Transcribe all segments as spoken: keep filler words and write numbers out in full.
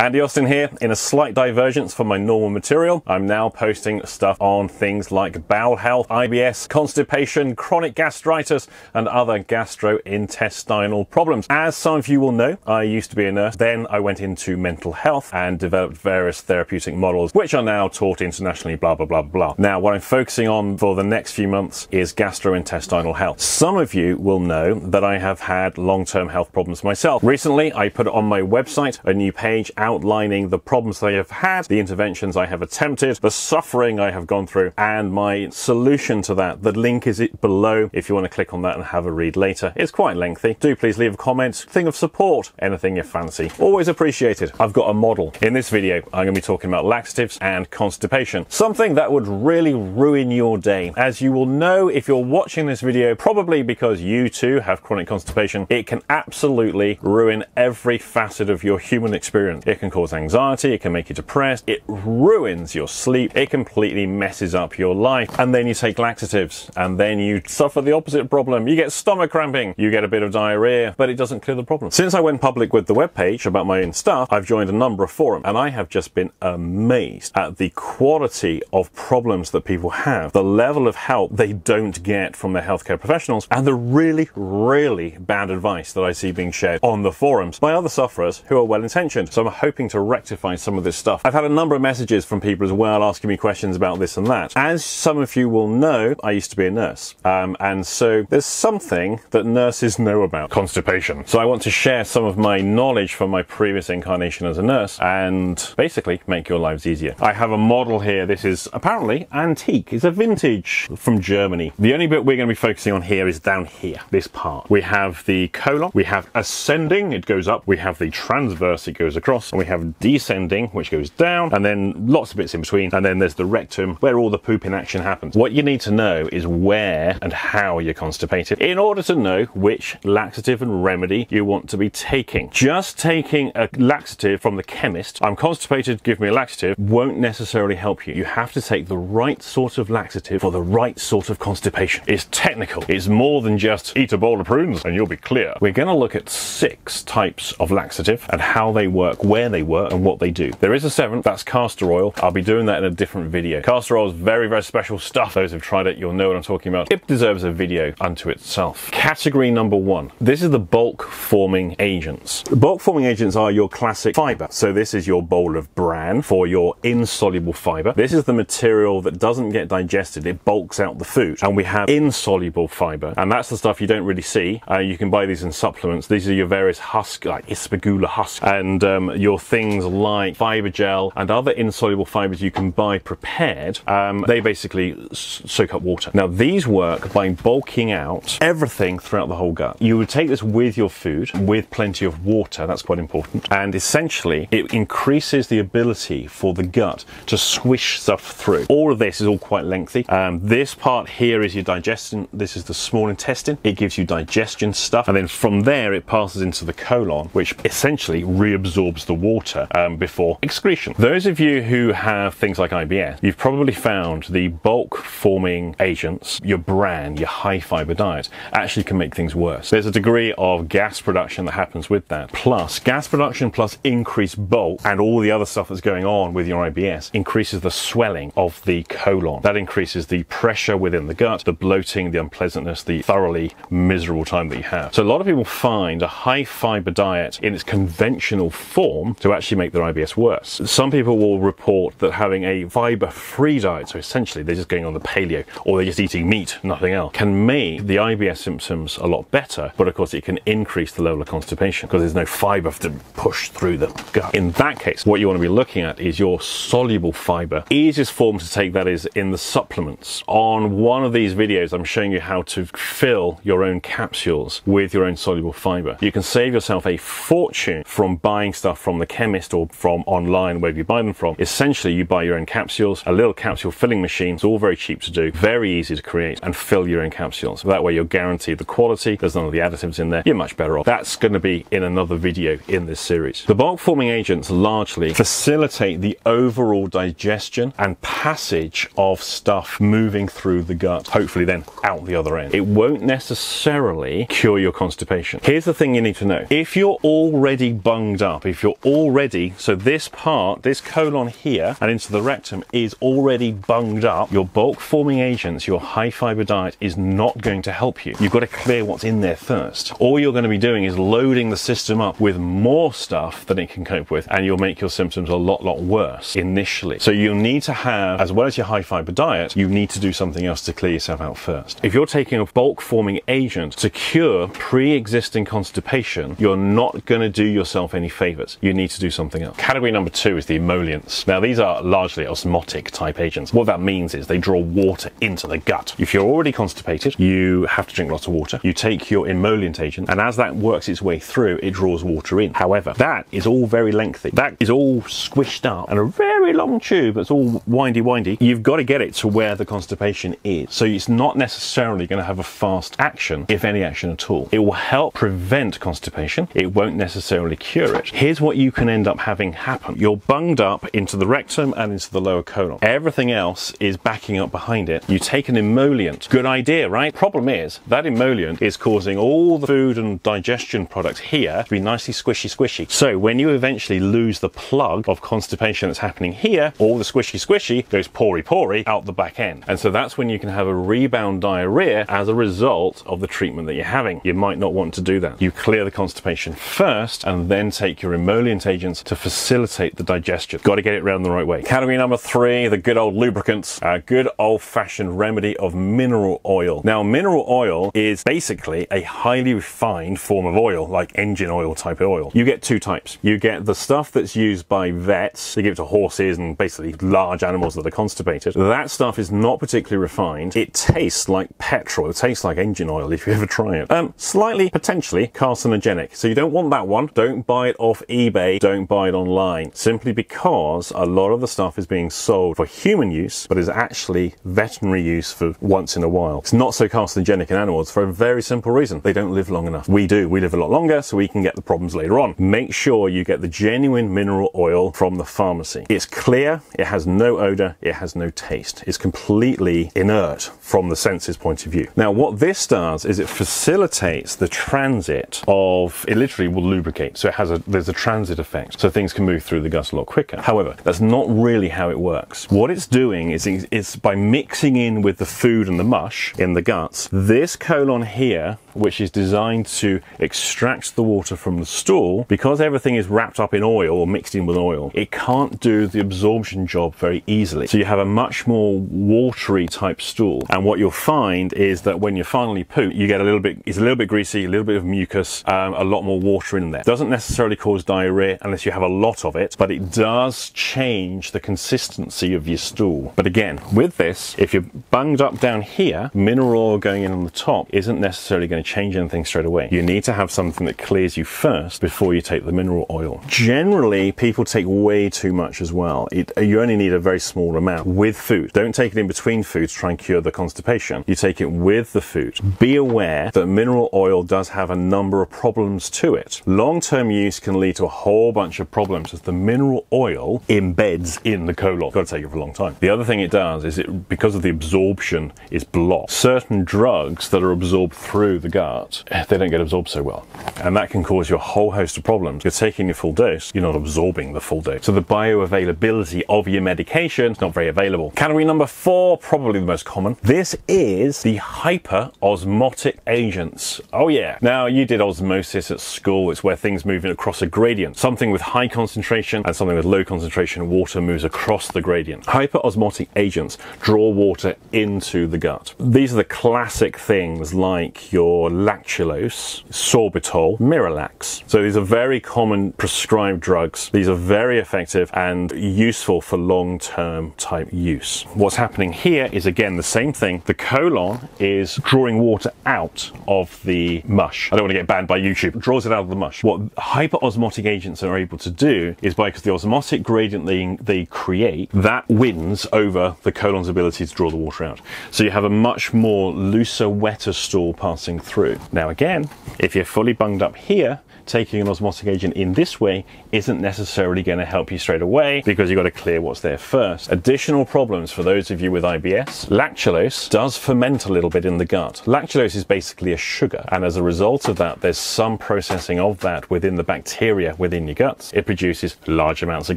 Andy Austin here. In a slight divergence from my normal material, I'm now posting stuff on things like bowel health, I B S, constipation, chronic gastritis, and other gastrointestinal problems. As some of you will know, I used to be a nurse, then I went into mental health and developed various therapeutic models, which are now taught internationally, blah, blah, blah, blah. Now, what I'm focusing on for the next few months is gastrointestinal health. Some of you will know that I have had long-term health problems myself. Recently, I put on my website a new page outlining the problems I have had, the interventions I have attempted, the suffering I have gone through, and my solution to that. The link is below if you want to click on that and have a read later. It's quite lengthy. Do please leave a comment, thing of support, anything you fancy. Always appreciated. I've got a model. In this video, I'm going to be talking about laxatives and constipation, something that would really ruin your day. As you will know if you're watching this video, probably because you too have chronic constipation, it can absolutely ruin every facet of your human experience. It can cause anxiety, it can make you depressed, it ruins your sleep, it completely messes up your life. And then you take laxatives, and then you suffer the opposite problem. You get stomach cramping, you get a bit of diarrhea, but it doesn't clear the problem. Since I went public with the webpage about my own stuff, I've joined a number of forums, and I have just been amazed at the quality of problems that people have, the level of help they don't get from their healthcare professionals, and the really, really bad advice that I see being shared on the forums by other sufferers who are well-intentioned. So I'm hoping to rectify some of this stuff. I've had a number of messages from people as well asking me questions about this and that. As some of you will know, I used to be a nurse, um, and so there's something that nurses know about: constipation. So I want to share some of my knowledge from my previous incarnation as a nurse and basically make your lives easier. I have a model here. This is apparently antique. It's a vintage from Germany. The only bit we're going to be focusing on here is down here, this part. We have the colon, we have ascending, it goes up, we have the transverse, it goes across, and we have descending, which goes down, and then lots of bits in between, and then there's the rectum, where all the poop in action happens. What you need to know is where and how you're constipated in order to know which laxative and remedy you want to be taking. Just taking a laxative from the chemist, I'm constipated, give me a laxative, won't necessarily help you. You have to take the right sort of laxative for the right sort of constipation. It's technical. It's more than just eat a bowl of prunes and you'll be clear. We're going to look at six types of laxative and how they work, where they work, and what they do. There is a seventh, that's castor oil. I'll be doing that in a different video. Castor oil is very, very special stuff. Those who've tried it, you'll know what I'm talking about. It deserves a video unto itself. Category number one. This is the bulk forming agents. The bulk forming agents are your classic fiber. So this is your bowl of bran for your insoluble fiber. This is the material that doesn't get digested. It bulks out the food. And we have insoluble fiber. And that's the stuff you don't really see. Uh, you can buy these in supplements. These are your various husk, like ispagula husk, and um, your things like fiber gel and other insoluble fibers you can buy prepared. Um, they basically s soak up water. Now these work by bulking out everything throughout the whole gut. You would take this with your food, with plenty of water. That's quite important. And essentially it increases the ability for the gut to swish stuff through. All of this is all quite lengthy. Um, this part here is your digestion. This is the small intestine. It gives you digestion stuff. And then from there it passes into the colon, which essentially reabsorbs the water um, before excretion. Those of you who have things like I B S, you've probably found the bulk forming agents, your bran, your high fiber diet, actually can make things worse. There's a degree of gas production that happens with that. Plus, gas production plus increased bulk and all the other stuff that's going on with your I B S increases the swelling of the colon. That increases the pressure within the gut, the bloating, the unpleasantness, the thoroughly miserable time that you have. So a lot of people find a high fiber diet in its conventional form to actually make their I B S worse. Some people will report that having a fiber-free diet, so essentially they're just going on the paleo or they're just eating meat, nothing else, can make the I B S symptoms a lot better, but of course it can increase the level of constipation because there's no fiber to push through the gut. In that case, what you want to be looking at is your soluble fiber. Easiest form to take that is in the supplements. On one of these videos, I'm showing you how to fill your own capsules with your own soluble fiber. You can save yourself a fortune from buying stuff from the chemist or from online, wherever you buy them from. Essentially, you buy your own capsules, a little capsule filling machine. It's all very cheap to do, very easy to create, and fill your own capsules. That way you're guaranteed the quality. There's none of the additives in there. You're much better off. That's going to be in another video in this series. The bulk forming agents largely facilitate the overall digestion and passage of stuff moving through the gut, hopefully then out the other end. It won't necessarily cure your constipation. Here's the thing you need to know. If you're already bunged up, if you're already, so this part, this colon here and into the rectum is already bunged up. Your bulk forming agents, your high fiber diet is not going to help you. You've got to clear what's in there first. All you're going to be doing is loading the system up with more stuff than it can cope with, and you'll make your symptoms a lot, lot worse initially. So you'll need to have, as well as your high fiber diet, you need to do something else to clear yourself out first. If you're taking a bulk forming agent to cure pre-existing constipation, you're not going to do yourself any favors. You need to do something else. Category number two is the emollients. Now these are largely osmotic type agents. What that means is they draw water into the gut. If you're already constipated, you have to drink lots of water. You take your emollient agent, and as that works its way through, it draws water in. However, that is all very lengthy. That is all squished up and a very long tube. It's all windy, windy. You've got to get it to where the constipation is. So it's not necessarily going to have a fast action, if any action at all. It will help prevent constipation. It won't necessarily cure it. Here's what you can end up having happen. You're bunged up into the rectum and into the lower colon. Everything else is backing up behind it. You take an emollient. Good idea, right? Problem is, that emollient is causing all the food and digestion products here to be nicely squishy, squishy. So when you eventually lose the plug of constipation that's happening here, all the squishy, squishy goes pory, pory out the back end. And so that's when you can have a rebound diarrhea as a result of the treatment that you're having. You might not want to do that. You clear the constipation first and then take your emollient agents to facilitate the digestion. Got to get it round the right way. Category number three, the good old lubricants, a good old-fashioned remedy of mineral oil. Now, mineral oil is basically a highly refined form of oil, like engine oil type of oil. You get two types. You get the stuff that's used by vets. They give it to horses and basically large animals that are constipated. That stuff is not particularly refined. It tastes like petrol. It tastes like engine oil if you ever try it. Um, slightly, potentially carcinogenic. So you don't want that one. Don't buy it off eBay. Don't buy it online. Simply because a lot of the stuff is being sold for human use, but is actually veterinary use for once in a while. It's not so carcinogenic in animals for a very simple reason. They don't live long enough. We do. We live a lot longer, so we can get the problems later on. Make sure you get the genuine mineral oil from the pharmacy. It's clear. It has no odor. It has no taste. It's completely inert from the senses point of view. Now, what this does is it facilitates the transit of, it literally will lubricate. So it has a, there's a transit effect. So things can move through the gut a lot quicker. However, that's not really how it works. What it's doing is it's by mixing in with the food and the mush in the guts, this colon here, which is designed to extract the water from the stool, because everything is wrapped up in oil or mixed in with oil, it can't do the absorption job very easily. So you have a much more watery type stool. And what you'll find is that when you finally poop, you get a little bit, it's a little bit greasy, a little bit of mucus, um, a lot more water in there. Doesn't necessarily cause diarrhea unless you have a lot of it, but it does change the consistency of your stool. But again, with this, if you're bunged up down here, mineral oil going in on the top isn't necessarily going to change anything straight away. You need to have something that clears you first before you take the mineral oil. Generally, people take way too much as well. It, you only need a very small amount with food. Don't take it in between foods to try and cure the constipation. You take it with the food. Be aware that mineral oil does have a number of problems to it. Long-term use can lead to a whole bunch of problems as the mineral oil embeds in the colon. You've got to take it for a long time. The other thing it does is it, because of the absorption, is blocked. Certain drugs that are absorbed through the gut, they don't get absorbed so well. And that can cause you a whole host of problems. You're taking your full dose, you're not absorbing the full dose. So the bioavailability of your medication is not very available. Category number four, probably the most common. This is the hyperosmotic agents. Oh yeah. Now, you did osmosis at school. It's where things move across a gradient. Something with high concentration and something with low concentration, water moves across the gradient. Hyperosmotic agents draw water into the gut. These are the classic things like your lactulose, sorbitol, Miralax. So these are very common prescribed drugs. These are very effective and useful for long-term type use. What's happening here is, again, the same thing. The colon is drawing water out of the mush. I don't want to get banned by YouTube. It draws it out of the mush. What hyperosmotic agents are able to do is, by because the osmotic gradient they, they create, that wins over the colon's ability to draw the water out. So you have a much more looser, wetter stool passing through. Now again, if you're fully bunged up here, taking an osmotic agent in this way isn't necessarily going to help you straight away, because you've got to clear what's there first. Additional problems for those of you with I B S: lactulose does ferment a little bit in the gut. Lactulose is basically a sugar, and as a result of that, there's some processing of that within the bacteria within your guts. It produces large amounts of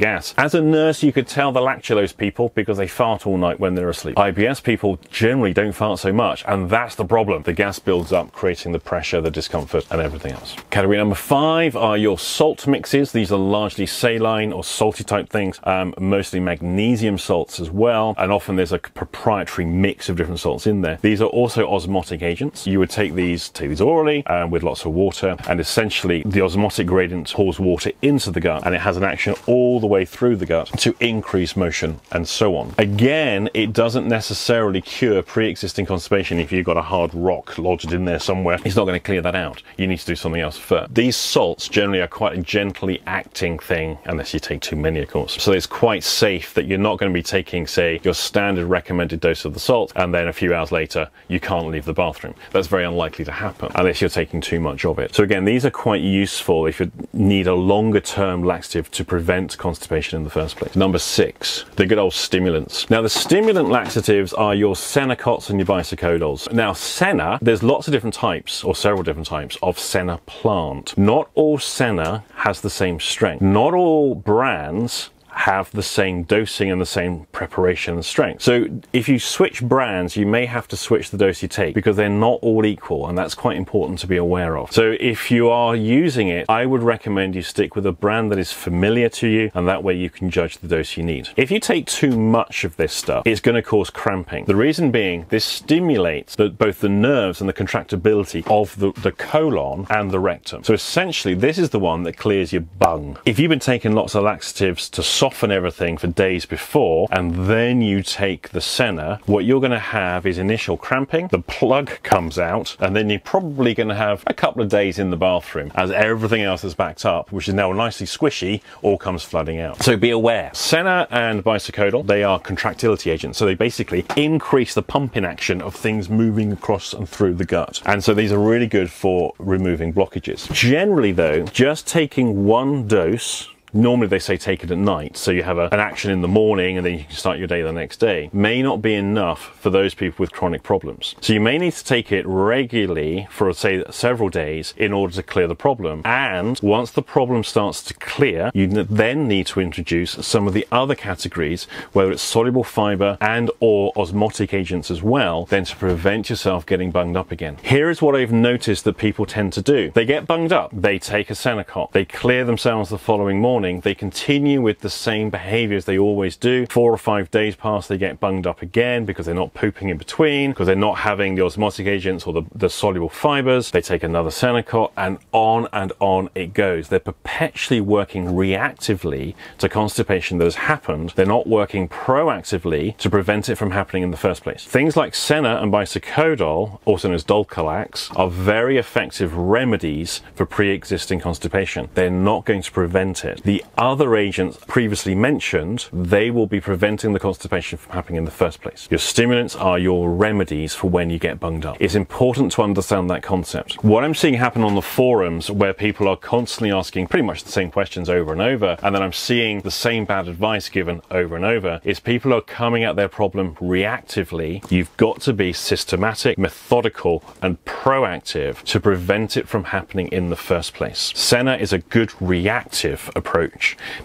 gas. As a nurse, you could tell the lactulose people because they fart all night when they're asleep. I B S people generally don't fart so much, and that's the problem. The gas builds up, creating the pressure, the discomfort, and everything else. Category number five are your salt mixes. These are largely saline or salty type things, um, mostly magnesium salts as well, and often there's a proprietary mix of different salts in there. These are also osmotic agents. You would take these, take these orally um, with lots of water, and essentially the osmotic gradient pours water into the gut, and it has an action all the way through the gut to increase motion and so on. Again, it doesn't necessarily cure pre-existing constipation. If you've got a hard rock lodged in there somewhere, it's not going to clear that out. You need to do something else first. These salts generally are quite a gently acting thing, unless you take too many, of course. So it's quite safe that you're not going to be taking, say, your standard recommended dose of the salt, and then a few hours later you can't leave the bathroom. That's very unlikely to happen unless you're taking too much of it. So again, these are quite useful if you need a longer term laxative to prevent constipation in the first place. Number six, the good old stimulants. Now, the stimulant laxatives are your Sennacots and your bisacodyls. Now, senna, there's lots of different types, or several different types of senna plant. Not all senna has the same strength. Not all brands have the same dosing and the same preparation and strength. So if you switch brands, you may have to switch the dose you take, because they're not all equal, and that's quite important to be aware of. So if you are using it, I would recommend you stick with a brand that is familiar to you, and that way you can judge the dose you need. If you take too much of this stuff, it's going to cause cramping. The reason being, this stimulates the, both the nerves and the contractibility of the, the colon and the rectum. So essentially, this is the one that clears your bung. If you've been taking lots of laxatives to soften everything for days before, and then you take the senna, what you're going to have is initial cramping, the plug comes out, and then you're probably going to have a couple of days in the bathroom as everything else is backed up, which is now nicely squishy, all comes flooding out. So be aware. Senna and bisacodyl, they are contractility agents, so they basically increase the pumping action of things moving across and through the gut, and so these are really good for removing blockages. Generally though, just taking one dose, normally they say take it at night, so you have a, an action in the morning and then you can start your day the next day, may not be enough for those people with chronic problems. So you may need to take it regularly for, say, several days in order to clear the problem. And once the problem starts to clear, you then need to introduce some of the other categories, whether it's soluble fiber and or osmotic agents as well, then to prevent yourself getting bunged up again. Here is what I've noticed that people tend to do. They get bunged up, they take a Senacot, they clear themselves the following morning, they continue with the same behaviors they always do. Four or five days pass, they get bunged up again because they're not pooping in between, because they're not having the osmotic agents or the, the soluble fibers. They take another Senacot, and on and on it goes. They're perpetually working reactively to constipation that has happened. They're not working proactively to prevent it from happening in the first place. Things like senna and bisacodyl, also known as Dulcolax, are very effective remedies for pre-existing constipation. They're not going to prevent it. The other agents previously mentioned, they will be preventing the constipation from happening in the first place. Your stimulants are your remedies for when you get bunged up. It's important to understand that concept. What I'm seeing happen on the forums, where people are constantly asking pretty much the same questions over and over, and then I'm seeing the same bad advice given over and over, is people are coming at their problem reactively. You've got to be systematic, methodical, and proactive to prevent it from happening in the first place. Senna is a good reactive approach,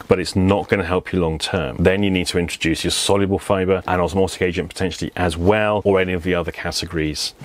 but it's not going to help you long term. Then you need to introduce your soluble fiber and osmotic agent potentially as well, or any of the other categories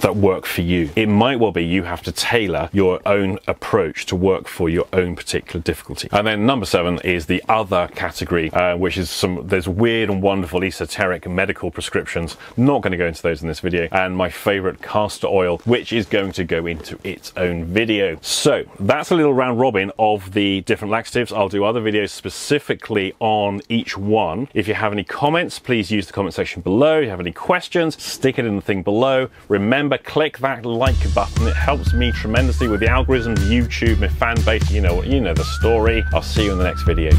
that work for you. It might well be you have to tailor your own approach to work for your own particular difficulty. And then number seven is the other category, uh, which is some, there's weird and wonderful esoteric medical prescriptions. Not going to go into those in this video. And my favorite, castor oil, which is going to go into its own video. So that's a little round robin of the different laxatives. I'll do other videos specifically on each one. If you have any comments, please use the comment section below. If you have any questions, stick it in the thing below. Remember, click that like button. It helps me tremendously with the algorithms, YouTube, my fan base. You know what, you know the story. I'll see you in the next video.